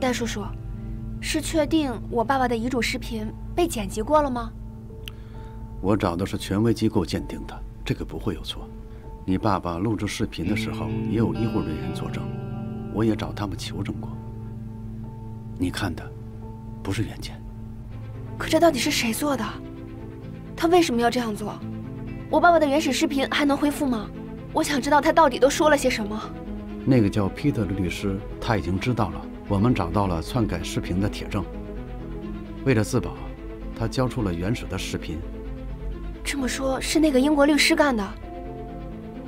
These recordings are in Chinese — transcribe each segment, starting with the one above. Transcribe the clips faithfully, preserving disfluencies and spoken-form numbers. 戴叔叔，是确定我爸爸的遗嘱视频被剪辑过了吗？我找的是权威机构鉴定的，这个不会有错。你爸爸录制视频的时候也有医护人员作证，我也找他们求证过。你看的不是原件。可这到底是谁做的？他为什么要这样做？我爸爸的原始视频还能恢复吗？我想知道他到底都说了些什么。那个叫 Peter 的律师他已经知道了。 我们找到了篡改视频的铁证。为了自保，他交出了原始的视频。这么说，是那个英国律师干的？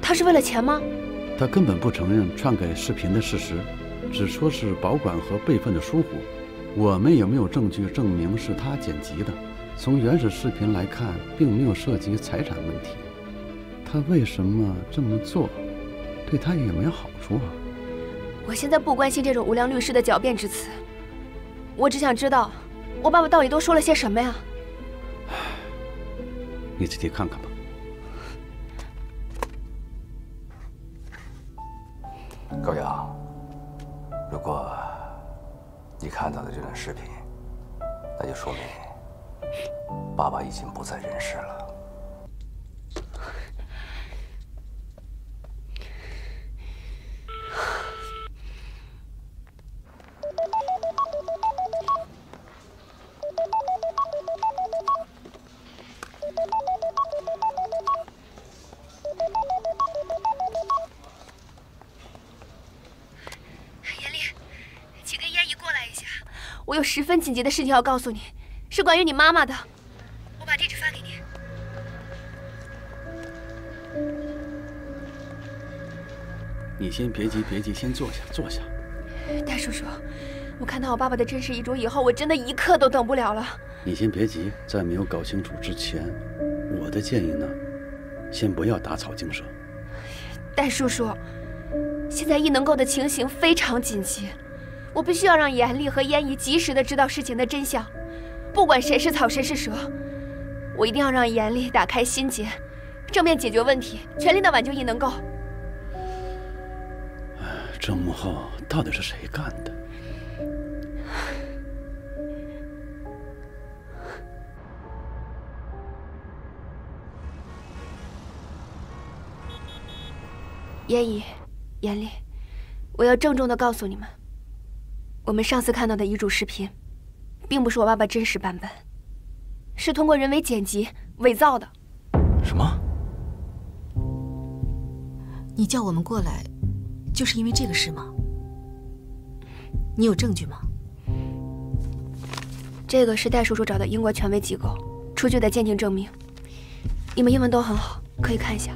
他是为了钱吗？他根本不承认篡改视频的事实，只说是保管和备份的疏忽。我们也没有证据证明是他剪辑的。从原始视频来看，并没有涉及财产问题。他为什么这么做？对他也没有好处啊。 我现在不关心这种无良律师的狡辩之词，我只想知道我爸爸到底都说了些什么呀？你自己看看吧。高阳，如果你看到的这段视频，那就说明爸爸已经不在人世了。 我有十分紧急的事情要告诉你，是关于你妈妈的。我把地址发给你。你先别急，别急，先坐下，坐下。戴叔叔，我看到我爸爸的真实遗嘱以后，我真的一刻都等不了了。你先别急，在没有搞清楚之前，我的建议呢，先不要打草惊蛇。戴叔叔，现在一能够的情形非常紧急。 我必须要让严丽和燕姨及时的知道事情的真相，不管谁是草谁是蛇，我一定要让严丽打开心结，正面解决问题，全力的挽救伊能够。这幕后到底是谁干的？燕姨、严丽，我要郑重的告诉你们。 我们上次看到的遗嘱视频，并不是我爸爸真实版本，是通过人为剪辑伪造的。什么？你叫我们过来，就是因为这个事吗？你有证据吗？这个是戴叔叔找的英国权威机构出具的鉴定证明。你们英文都很好，可以看一下。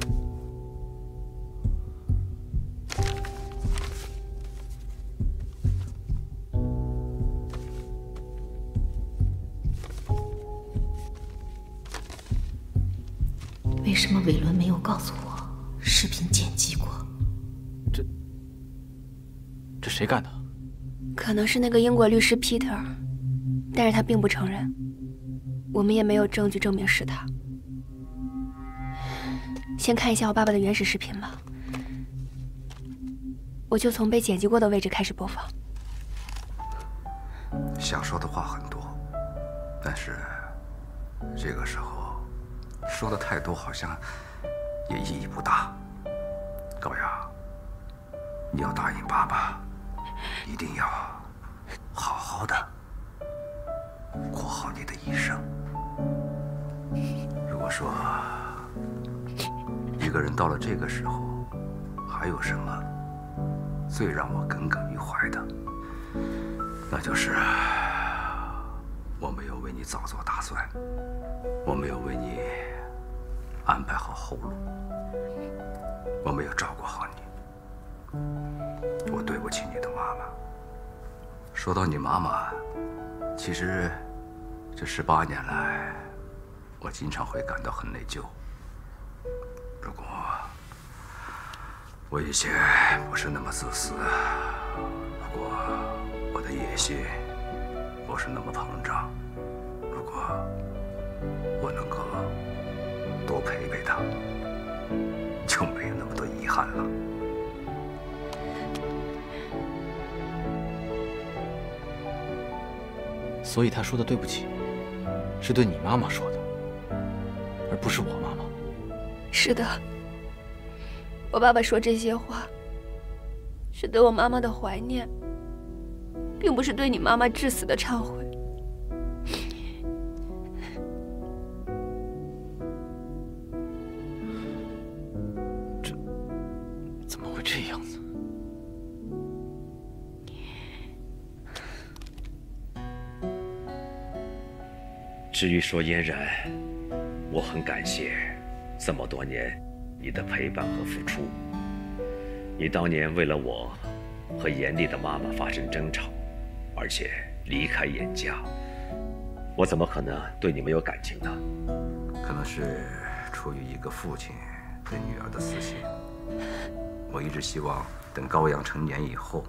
为什么伟伦没有告诉我视频剪辑过？这这谁干的？可能是那个英国律师 Peter， 但是他并不承认，我们也没有证据证明是他。先看一下我爸爸的原始视频吧，我就从被剪辑过的位置开始播放。想说的话很多，但是这个时候。 说的太多，好像也意义不大。高阳，你要答应爸爸，一定要好好的过好你的一生。如果说一个人到了这个时候，还有什么最让我耿耿于怀的，那就是我没有为你早做打算，我没有为你。 安排好后路，我没有照顾好你，我对不起你的妈妈。说到你妈妈，其实这十八年来，我经常会感到很内疚。如果我以前不是那么自私，如果我的野心不是那么膨胀，如果我能够。 多陪陪他，就没有那么多遗憾了。所以他说的对不起，是对你妈妈说的，而不是我妈妈。是的，我爸爸说这些话，是对我妈妈的怀念，并不是对你妈妈致死的忏悔。 至于说嫣然，我很感谢这么多年你的陪伴和付出。你当年为了我和严厉的妈妈发生争吵，而且离开严家，我怎么可能对你没有感情呢？可能是出于一个父亲对女儿的私心，我一直希望等高阳成年以后，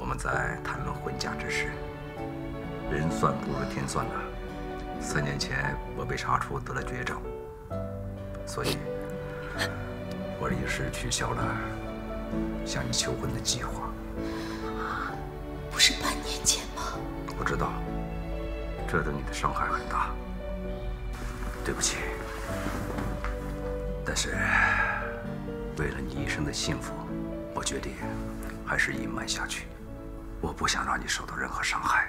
我们再谈论婚嫁之事。人算不如天算呐。 三年前，我被查出得了绝症，所以，我临时取消了向你求婚的计划。不是半年前吗？我知道，这对你的伤害很大。对不起，但是为了你一生的幸福，我决定还是隐瞒下去。我不想让你受到任何伤害，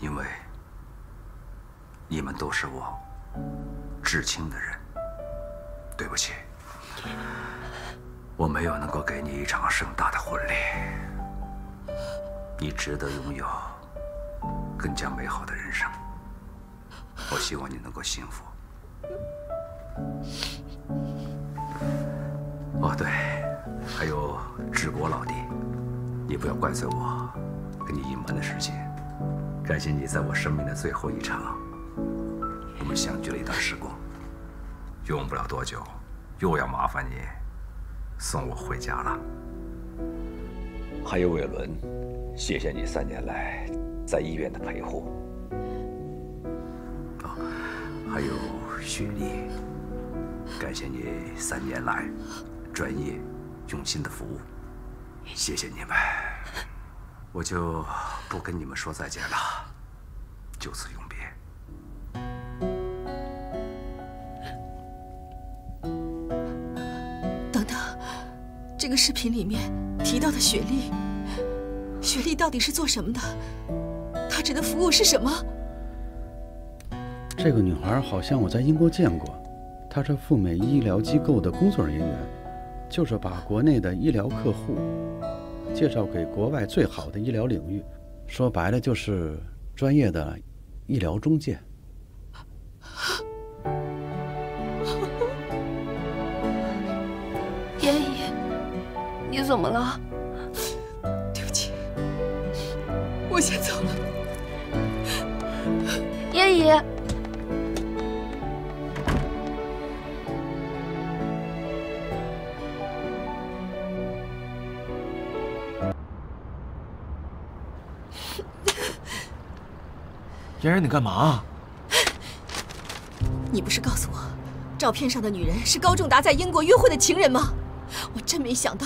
因为。 你们都是我至亲的人，对不起，我没有能够给你一场盛大的婚礼。你值得拥有更加美好的人生，我希望你能够幸福。哦，对，还有治国老弟，你不要怪罪我跟你隐瞒的事情，感谢你在我生命的最后一场。 我们相聚了一段时光，用不了多久，又要麻烦你送我回家了。还有伟伦，谢谢你三年来在医院的陪护。啊，还有雪莉，感谢你三年来专业、用心的服务，谢谢你们。我就不跟你们说再见了，就此永别。 这个视频里面提到的雪莉，雪莉到底是做什么的？她指的服务是什么？这个女孩好像我在英国见过，她是赴美医疗机构的工作人员，就是把国内的医疗客户介绍给国外最好的医疗领域，说白了就是专业的医疗中介。 你怎么了？对不起，我先走了。燕姨，嫣然，你干嘛？你不是告诉我，照片上的女人是高仲达在英国约会的情人吗？我真没想到。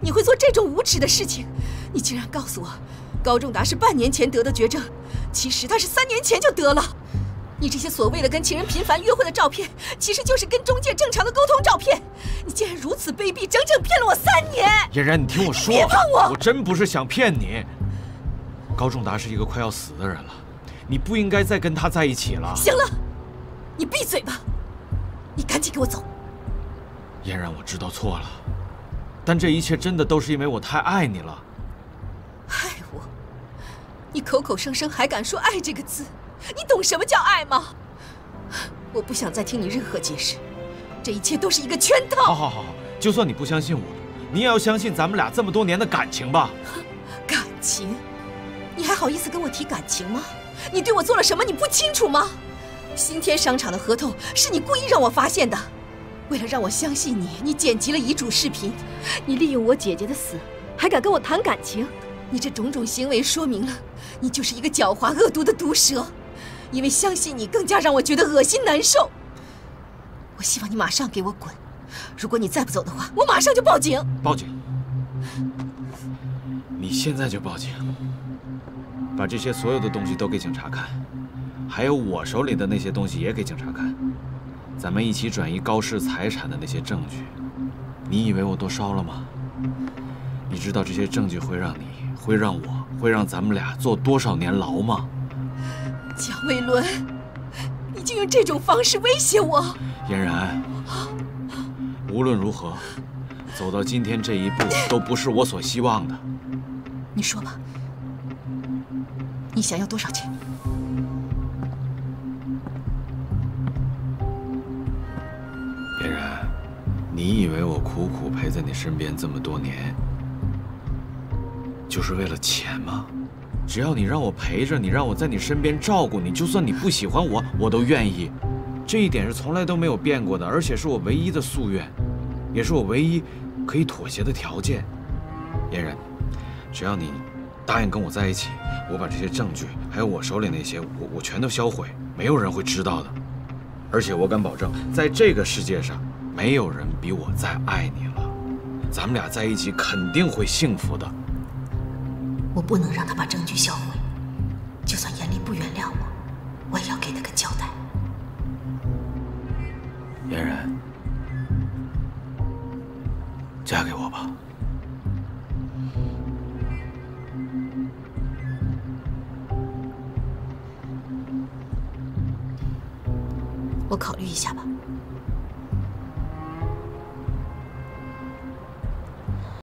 你会做这种无耻的事情！你竟然告诉我，高仲达是半年前得的绝症，其实他是三年前就得了。你这些所谓的跟情人频繁约会的照片，其实就是跟中介正常的沟通照片。你竟然如此卑鄙，整整骗了我三年！嫣然，你听我说，别碰我！我真不是想骗你。高仲达是一个快要死的人了，你不应该再跟他在一起了。行了，你闭嘴吧！你赶紧给我走！嫣然，我知道错了。 但这一切真的都是因为我太爱你了。爱我？你口口声声还敢说“爱”这个字，你懂什么叫爱吗？我不想再听你任何解释，这一切都是一个圈套。好好好，就算你不相信我，你也要相信咱们俩这么多年的感情吧。感情？你还好意思跟我提感情吗？你对我做了什么？你不清楚吗？新天商场的合同是你故意让我发现的。 为了让我相信你，你剪辑了遗嘱视频，你利用我姐姐的死，还敢跟我谈感情？你这种种行为说明了，你就是一个狡猾恶毒的毒蛇。因为相信你，更加让我觉得恶心难受。我希望你马上给我滚！如果你再不走的话，我马上就报警！报警！你现在就报警！把这些所有的东西都给警察看，还有我手里的那些东西也给警察看，咱们一起转移高氏财产的那些证据。你以为我都烧了吗？你知道这些证据会让你、会让我、会让咱们俩坐多少年牢吗？蒋伟伦，你就用这种方式威胁我？嫣然，无论如何，走到今天这一步都不是我所希望的。你说吧。 你想要多少钱？嫣然，你以为我苦苦陪在你身边这么多年，就是为了钱吗？只要你让我陪着你，让我在你身边照顾你，就算你不喜欢我，我都愿意。这一点是从来都没有变过的，而且是我唯一的夙愿，也是我唯一可以妥协的条件。嫣然，只要你 答应跟我在一起，我把这些证据，还有我手里那些，我我全都销毁，没有人会知道的。而且我敢保证，在这个世界上，没有人比我再爱你了。咱们俩在一起肯定会幸福的。我不能让他把证据销毁，就算严离不原谅我，我也要给他个交代。嫣然，嫁给我吧。 我考虑一下吧。